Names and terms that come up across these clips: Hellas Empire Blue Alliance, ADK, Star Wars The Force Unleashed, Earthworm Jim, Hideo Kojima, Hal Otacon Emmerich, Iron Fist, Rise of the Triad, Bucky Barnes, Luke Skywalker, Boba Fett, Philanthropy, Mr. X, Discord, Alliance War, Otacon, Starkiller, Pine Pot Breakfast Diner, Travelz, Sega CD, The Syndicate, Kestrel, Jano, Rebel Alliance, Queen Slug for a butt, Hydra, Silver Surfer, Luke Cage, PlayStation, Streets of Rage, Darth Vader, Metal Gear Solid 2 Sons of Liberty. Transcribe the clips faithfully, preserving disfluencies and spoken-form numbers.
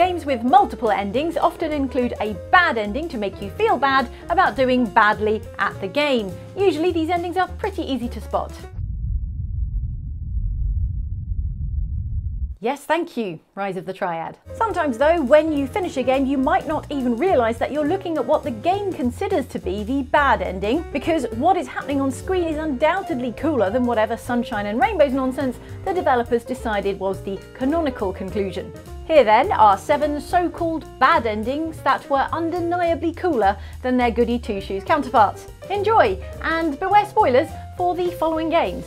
Games with multiple endings often include a bad ending to make you feel bad about doing badly at the game. Usually these endings are pretty easy to spot. Yes, thank you, Rise of the Triad. Sometimes though, when you finish a game, you might not even realise that you're looking at what the game considers to be the bad ending, because what is happening on screen is undoubtedly cooler than whatever sunshine and rainbows nonsense the developers decided was the canonical conclusion. Here then are seven so-called bad endings that were undeniably cooler than their goody two-shoes counterparts. Enjoy, and beware spoilers for the following games.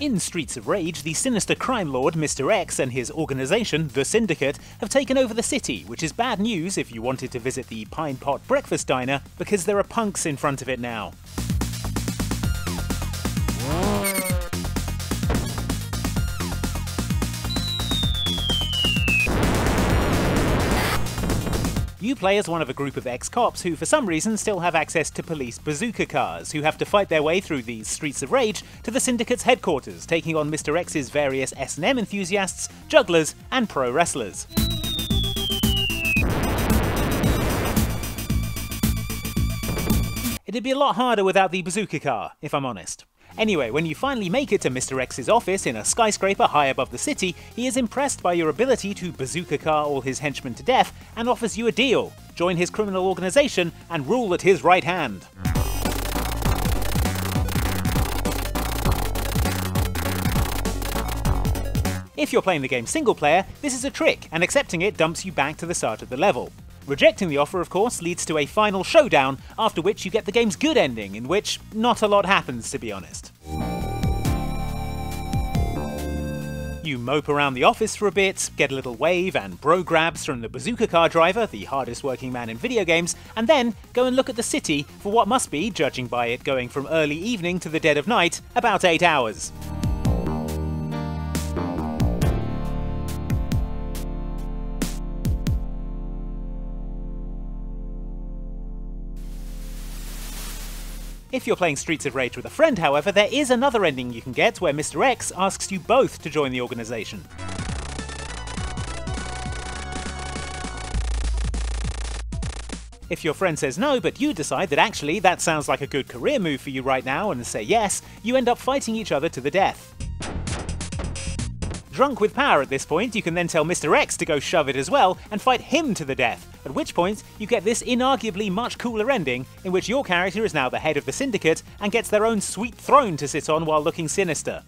In Streets of Rage, the sinister crime lord Mister X and his organisation, The Syndicate, have taken over the city, which is bad news if you wanted to visit the Pine Pot Breakfast Diner, because there are punks in front of it now. You play as one of a group of ex-cops who for some reason still have access to police bazooka cars, who have to fight their way through these Streets of Rage to the Syndicate's headquarters, taking on Mister X's various S and M enthusiasts, jugglers and pro wrestlers. It'd be a lot harder without the bazooka car, if I'm honest. Anyway, when you finally make it to Mister X's office in a skyscraper high above the city, he is impressed by your ability to bazooka car all his henchmen to death and offers you a deal. Join his criminal organization and rule at his right hand. If you're playing the game single player, this is a trick, and accepting it dumps you back to the start of the level. Rejecting the offer, of course, leads to a final showdown, after which you get the game's good ending, in which not a lot happens, to be honest. You mope around the office for a bit, get a little wave and bro grabs from the bazooka car driver, the hardest working man in video games, and then go and look at the city for what must be, judging by it going from early evening to the dead of night, about eight hours. If you're playing Streets of Rage with a friend, however, there is another ending you can get where Mister X asks you both to join the organisation. If your friend says no, but you decide that actually that sounds like a good career move for you right now and say yes, you end up fighting each other to the death. Drunk with power at this point, you can then tell Mister X to go shove it as well and fight him to the death, at which point you get this inarguably much cooler ending in which your character is now the head of the Syndicate and gets their own sweet throne to sit on while looking sinister.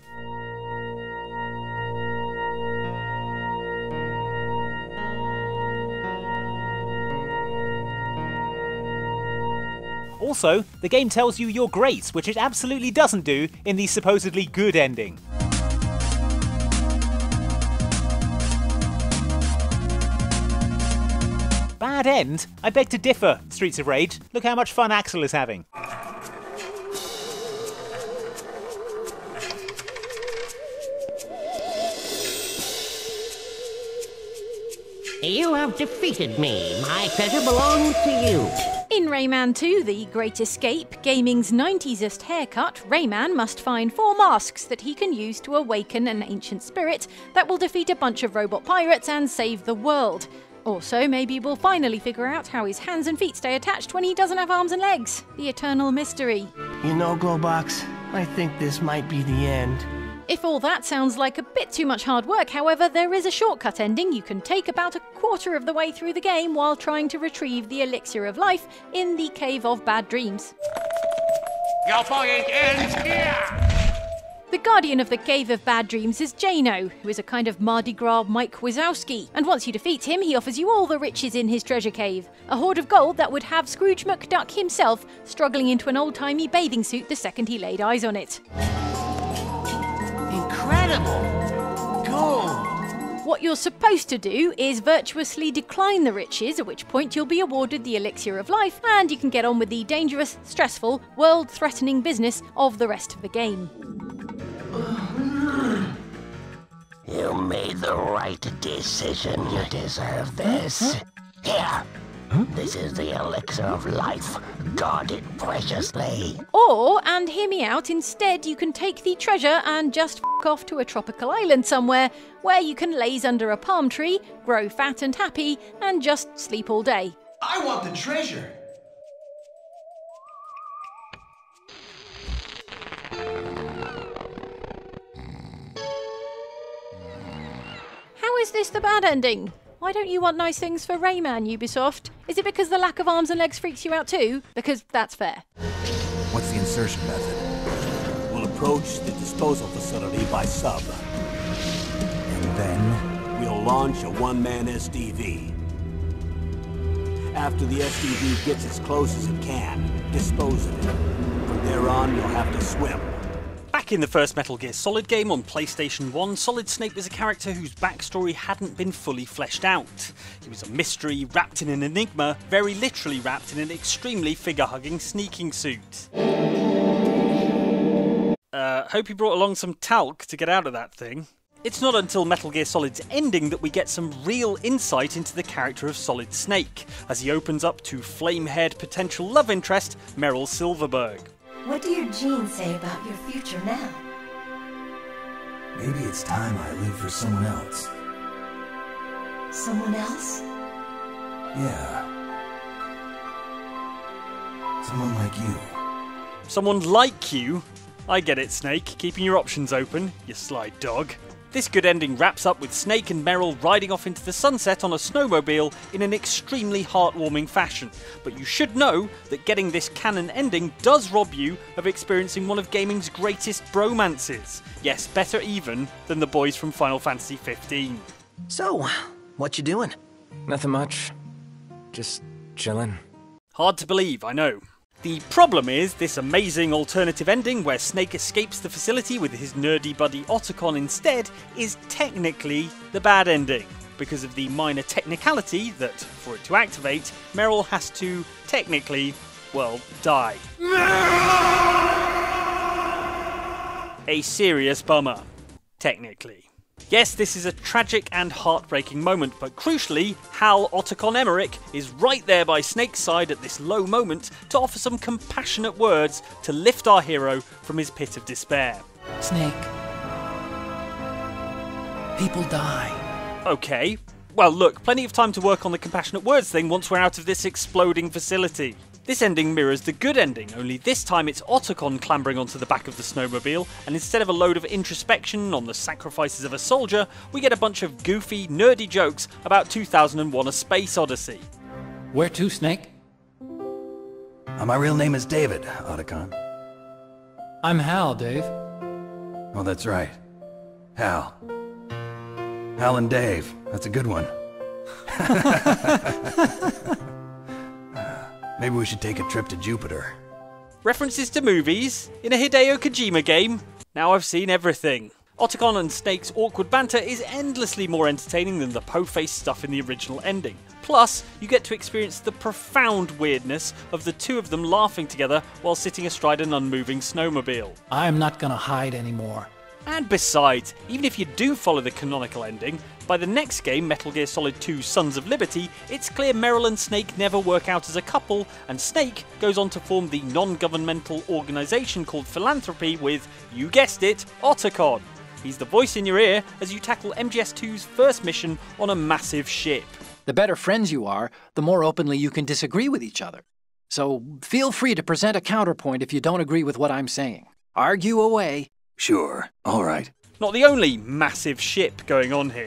Also, the game tells you you're great, which it absolutely doesn't do in the supposedly good ending. Bad end? I beg to differ, Streets of Rage. Look how much fun Axel is having. You have defeated me. My pleasure belongs to you. In Rayman two The Great Escape, gaming's ninetiesest haircut, Rayman must find four masks that he can use to awaken an ancient spirit that will defeat a bunch of robot pirates and save the world. Also, maybe we'll finally figure out how his hands and feet stay attached when he doesn't have arms and legs. The eternal mystery. You know, Globox, I think this might be the end. If all that sounds like a bit too much hard work, however, there is a shortcut ending you can take about a quarter of the way through the game while trying to retrieve the elixir of life in the Cave of Bad Dreams. Your voyage ends here! The guardian of the Cave of Bad Dreams is Jano, who is a kind of Mardi Gras Mike Wazowski, and once you defeat him he offers you all the riches in his treasure cave, a hoard of gold that would have Scrooge McDuck himself struggling into an old-timey bathing suit the second he laid eyes on it. Incredible! Gold! What you're supposed to do is virtuously decline the riches, at which point you'll be awarded the elixir of life, and you can get on with the dangerous, stressful, world-threatening business of the rest of the game. You made the right decision. You deserve this. Here. This is the elixir of life. Guard it preciously. Or, and hear me out, instead you can take the treasure and just f*** off to a tropical island somewhere where you can laze under a palm tree, grow fat and happy, and just sleep all day. I want the treasure! How is this the bad ending? Why don't you want nice things for Rayman, Ubisoft? Is it because the lack of arms and legs freaks you out too? Because that's fair. What's the insertion method? We'll approach the disposal facility by sub. And then? We'll launch a one-man S D V. After the S D V gets as close as it can, dispose of it. From there on, you'll have to swim. Back in the first Metal Gear Solid game on PlayStation one, Solid Snake was a character whose backstory hadn't been fully fleshed out. He was a mystery wrapped in an enigma, very literally wrapped in an extremely figure-hugging sneaking suit. Uh, hope you brought along some talc to get out of that thing. It's not until Metal Gear Solid's ending that we get some real insight into the character of Solid Snake, as he opens up to flame-haired potential love interest, Meryl Silverberg. What do your genes say about your future now? Maybe it's time I live for someone else. Someone else? Yeah. Someone like you. Someone like you? I get it, Snake. Keeping your options open, you sly dog. This good ending wraps up with Snake and Meryl riding off into the sunset on a snowmobile in an extremely heartwarming fashion, but you should know that getting this canon ending does rob you of experiencing one of gaming's greatest bromances. Yes, better even than the boys from Final Fantasy fifteen. So, what you doing? Nothing much. Just chillin'. Hard to believe, I know. The problem is, this amazing alternative ending where Snake escapes the facility with his nerdy buddy Otacon instead is technically the bad ending, because of the minor technicality that, for it to activate, Meryl has to, technically, well, die. A serious bummer. Technically. Yes, this is a tragic and heartbreaking moment, but crucially, Hal Otacon Emmerich is right there by Snake's side at this low moment to offer some compassionate words to lift our hero from his pit of despair. Snake. People die. Okay. Well, look, plenty of time to work on the compassionate words thing once we're out of this exploding facility. This ending mirrors the good ending, only this time it's Otacon clambering onto the back of the snowmobile, and instead of a load of introspection on the sacrifices of a soldier, we get a bunch of goofy, nerdy jokes about two thousand one A Space Odyssey. Where to, Snake? Uh, my real name is David, Otacon. I'm Hal, Dave. Oh, that's right. Hal. Hal and Dave. That's a good one. Maybe we should take a trip to Jupiter. References to movies? In a Hideo Kojima game? Now I've seen everything. Otacon and Snake's awkward banter is endlessly more entertaining than the po-faced stuff in the original ending. Plus, you get to experience the profound weirdness of the two of them laughing together while sitting astride an unmoving snowmobile. I'm not gonna hide anymore. And besides, even if you do follow the canonical ending, by the next game, Metal Gear Solid two Sons of Liberty, it's clear Meryl and Snake never work out as a couple, and Snake goes on to form the non-governmental organisation called Philanthropy with, you guessed it, Otacon. He's the voice in your ear as you tackle M G S two's first mission on a massive ship. The better friends you are, the more openly you can disagree with each other. So feel free to present a counterpoint if you don't agree with what I'm saying. Argue away. Sure, all right. Not the only massive ship going on here.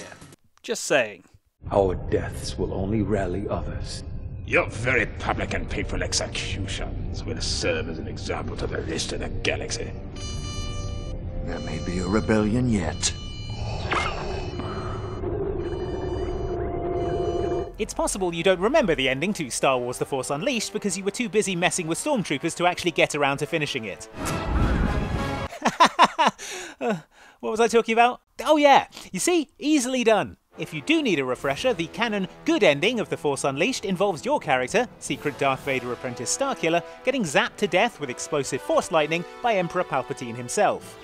Just saying. Our deaths will only rally others. Your very public and painful executions will serve as an example to the rest of the galaxy. There may be a rebellion yet. It's possible you don't remember the ending to Star Wars The Force Unleashed because you were too busy messing with stormtroopers to actually get around to finishing it. uh, what was I talking about? Oh yeah, you see, easily done. If you do need a refresher, the canon good ending of The Force Unleashed involves your character, secret Darth Vader apprentice Starkiller, getting zapped to death with explosive Force lightning by Emperor Palpatine himself.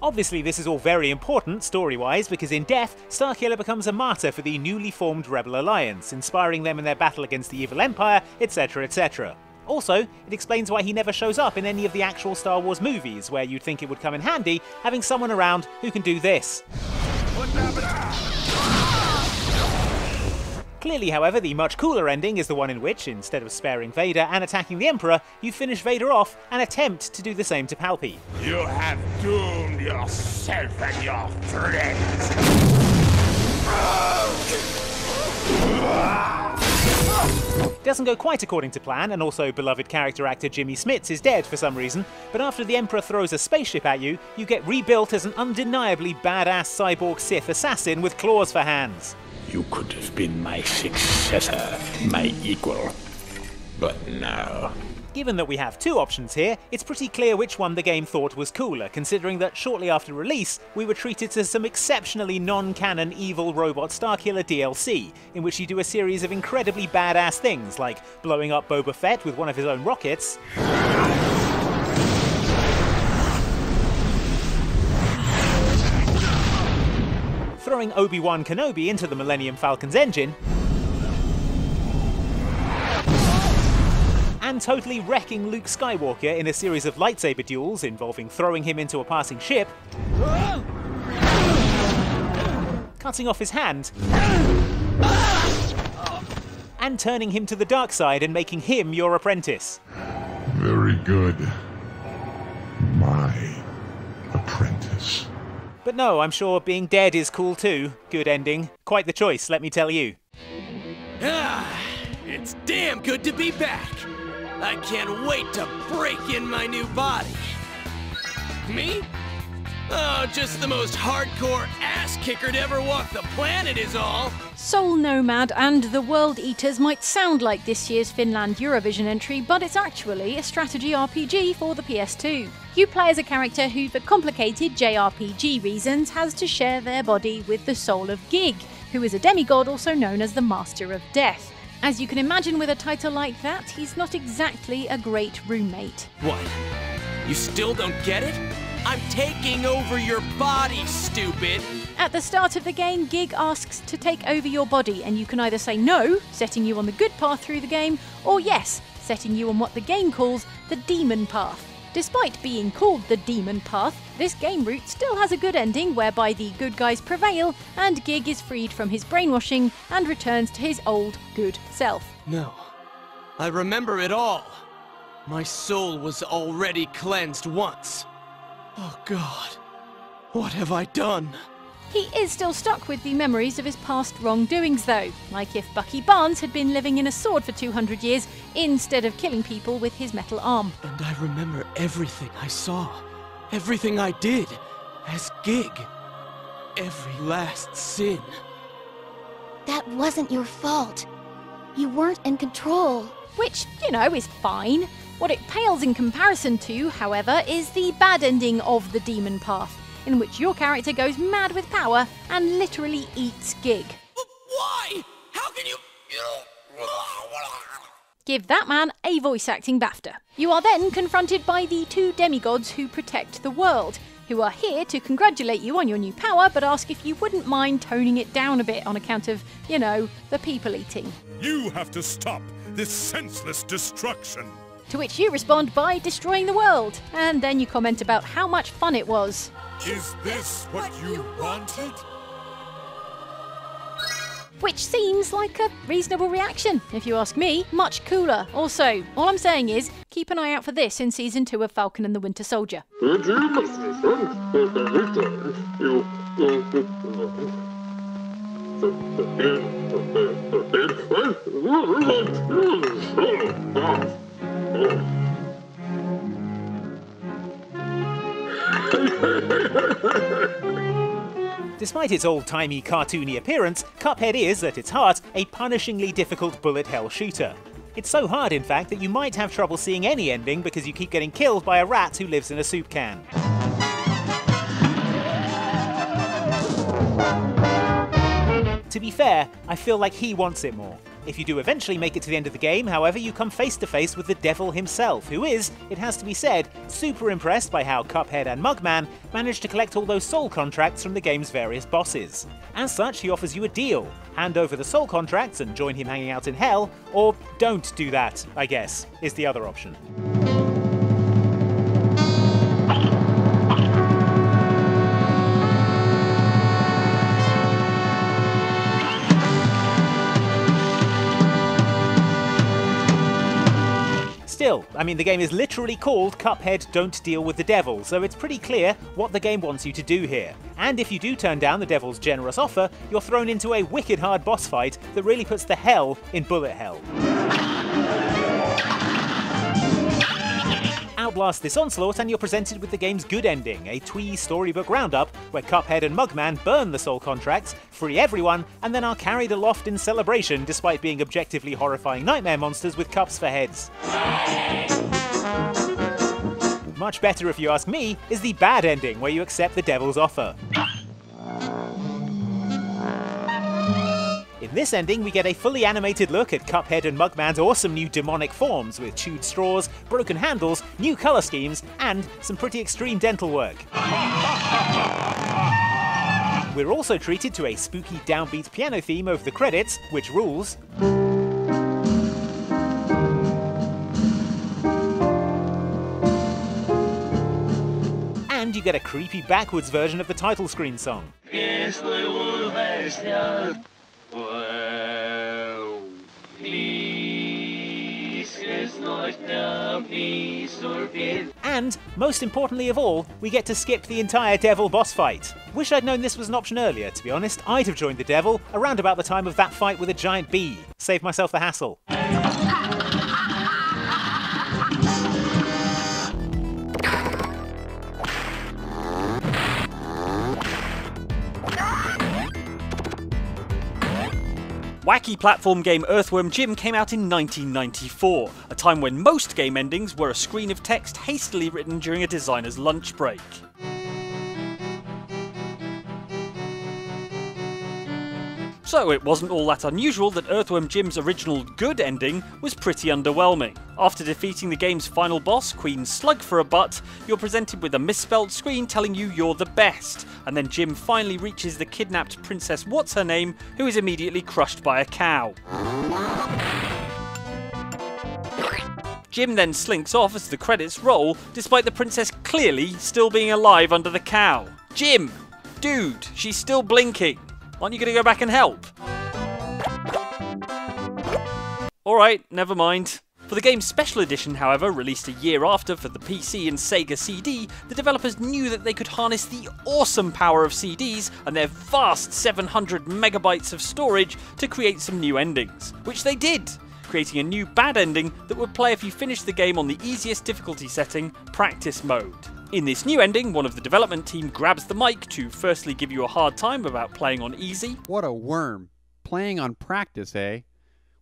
Obviously this is all very important story-wise, because in Death, Starkiller becomes a martyr for the newly formed Rebel Alliance, inspiring them in their battle against the evil Empire, et cetera et cetera. Also, it explains why he never shows up in any of the actual Star Wars movies, where you'd think it would come in handy having someone around who can do this. Clearly, however, the much cooler ending is the one in which, instead of sparing Vader and attacking the Emperor, you finish Vader off and attempt to do the same to Palpy. You have doomed yourself and your friends! It doesn't go quite according to plan, and also beloved character actor Jimmy Smits is dead for some reason, but after the Emperor throws a spaceship at you, you get rebuilt as an undeniably badass cyborg Sith assassin with claws for hands. You could have been my successor, my equal, but no. Given that we have two options here, it's pretty clear which one the game thought was cooler, considering that shortly after release, we were treated to some exceptionally non-canon evil robot Starkiller D L C, in which you do a series of incredibly badass things, like blowing up Boba Fett with one of his own rockets, throwing Obi-Wan Kenobi into the Millennium Falcon's engine, and totally wrecking Luke Skywalker in a series of lightsaber duels involving throwing him into a passing ship, cutting off his hand, and turning him to the dark side and making him your apprentice. Very good. My apprentice. But no, I'm sure being dead is cool too. Good ending. Quite the choice, let me tell you. Ah, it's damn good to be back. I can't wait to break in my new body. Me? Oh, just the most hardcore ass-kicker to ever walk the planet is all. Soul Nomad and the World Eaters might sound like this year's Finland Eurovision entry, but it's actually a strategy R P G for the P S two. You play as a character who, for complicated J R P G reasons, has to share their body with the soul of Gig, who is a demigod also known as the Master of Death. As you can imagine with a title like that, he's not exactly a great roommate. What? You still don't get it? I'm taking over your body, stupid! At the start of the game, Gig asks to take over your body, and you can either say no, setting you on the good path through the game, or yes, setting you on what the game calls the demon path. Despite being called the demon path, this game route still has a good ending whereby the good guys prevail, and Gig is freed from his brainwashing and returns to his old, good self. No. I remember it all. My soul was already cleansed once. Oh God, what have I done? He is still stuck with the memories of his past wrongdoings though, like if Bucky Barnes had been living in a sword for two hundred years instead of killing people with his metal arm. And I remember everything I saw, everything I did as Gig, every last sin. That wasn't your fault. You weren't in control. Which, you know, is fine. What it pales in comparison to, however, is the bad ending of the demon path, in which your character goes mad with power and literally eats Gig. Why? How can you... Give that man a voice acting BAFTA. You are then confronted by the two demigods who protect the world, who are here to congratulate you on your new power, but ask if you wouldn't mind toning it down a bit on account of, you know, the people eating. You have to stop this senseless destruction. To which you respond by destroying the world, and then you comment about how much fun it was. Is this what you wanted? Which seems like a reasonable reaction, if you ask me. Much cooler. Also, all I'm saying is, keep an eye out for this in season two of Falcon and the Winter Soldier. Despite its old-timey cartoony appearance, Cuphead is, at its heart, a punishingly difficult bullet hell shooter. It's so hard, in fact, that you might have trouble seeing any ending because you keep getting killed by a rat who lives in a soup can. To be fair, I feel like he wants it more. If you do eventually make it to the end of the game, however, you come face to face with the devil himself, who is, it has to be said, super impressed by how Cuphead and Mugman managed to collect all those soul contracts from the game's various bosses. As such, he offers you a deal. Hand over the soul contracts and join him hanging out in hell, or don't do that, I guess, is the other option. Still, I mean, the game is literally called Cuphead Don't Deal with the Devil, so it's pretty clear what the game wants you to do here. And if you do turn down the devil's generous offer, you're thrown into a wicked hard boss fight that really puts the hell in bullet hell. Outlast this onslaught and you're presented with the game's good ending, a twee storybook roundup where Cuphead and Mugman burn the soul contracts, free everyone, and then are carried aloft in celebration despite being objectively horrifying nightmare monsters with cups for heads. Much better, if you ask me, is the bad ending where you accept the devil's offer. In this ending, we get a fully animated look at Cuphead and Mugman's awesome new demonic forms with chewed straws, broken handles, new colour schemes, and some pretty extreme dental work. We're also treated to a spooky downbeat piano theme over the credits, which rules. And you get a creepy backwards version of the title screen song. And, most importantly of all, we get to skip the entire devil boss fight. Wish I'd known this was an option earlier, to be honest. I'd have joined the devil around about the time of that fight with a giant bee. Save myself the hassle. Wacky platform game Earthworm Jim came out in nineteen ninety-four, a time when most game endings were a screen of text hastily written during a designer's lunch break. So it wasn't all that unusual that Earthworm Jim's original good ending was pretty underwhelming. After defeating the game's final boss, Queen Slug for a butt, you're presented with a misspelled screen telling you you're the best, and then Jim finally reaches the kidnapped Princess What's-Her-Name, who is immediately crushed by a cow. Jim then slinks off as the credits roll, despite the princess clearly still being alive under the cow. Jim! Dude, she's still blinking. Aren't you gonna go back and help? Alright, never mind. For the game's special edition, however, released a year after for the P C and Sega C D, the developers knew that they could harness the awesome power of C Ds and their vast seven hundred megabytes of storage to create some new endings, which they did, creating a new bad ending that would play if you finished the game on the easiest difficulty setting, Practice Mode. In this new ending, one of the development team grabs the mic to firstly give you a hard time about playing on easy. What a worm. Playing on practice, eh?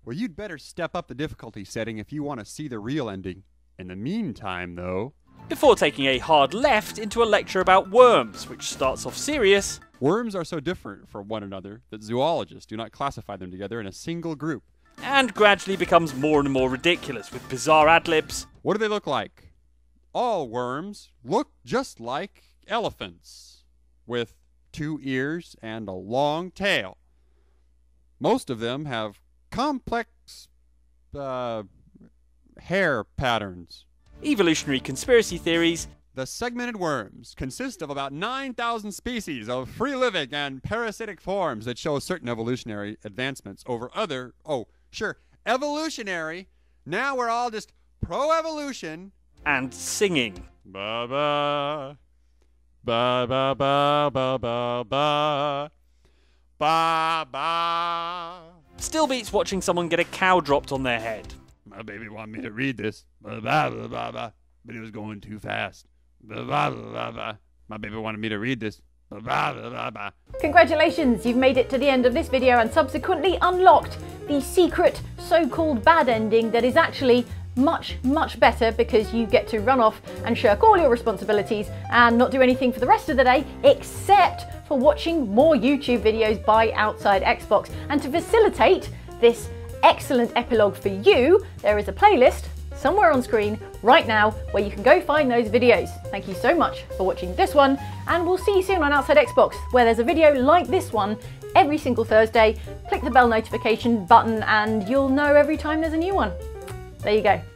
Well, you'd better step up the difficulty setting if you want to see the real ending. In the meantime, though... Before taking a hard left into a lecture about worms, which starts off serious. Worms are so different from one another that zoologists do not classify them together in a single group. And gradually becomes more and more ridiculous with bizarre ad-libs. What do they look like? All worms look just like elephants, with two ears and a long tail. Most of them have complex uh, hair patterns. Evolutionary conspiracy theories. The segmented worms consist of about nine thousand species of free-living and parasitic forms that show certain evolutionary advancements over other, oh, sure, evolutionary. Now we're all just pro-evolution. And singing. Ba-ba, ba-ba-ba, ba-ba-ba, ba-ba. Still beats watching someone get a cow dropped on their head. My baby wanted me to read this, blah, blah, blah, blah, blah, but it was going too fast. Blah, blah, blah, blah, blah. My baby wanted me to read this, Congratulations, you've made it to the end of this video and subsequently unlocked the secret so-called bad ending that is actually much, much better because you get to run off and shirk all your responsibilities and not do anything for the rest of the day except for watching more YouTube videos by Outside Xbox. And to facilitate this excellent epilogue for you, there is a playlist somewhere on screen right now where you can go find those videos. Thank you so much for watching this one, and we'll see you soon on Outside Xbox, where there's a video like this one every single Thursday. Click the bell notification button and you'll know every time there's a new one. There you go.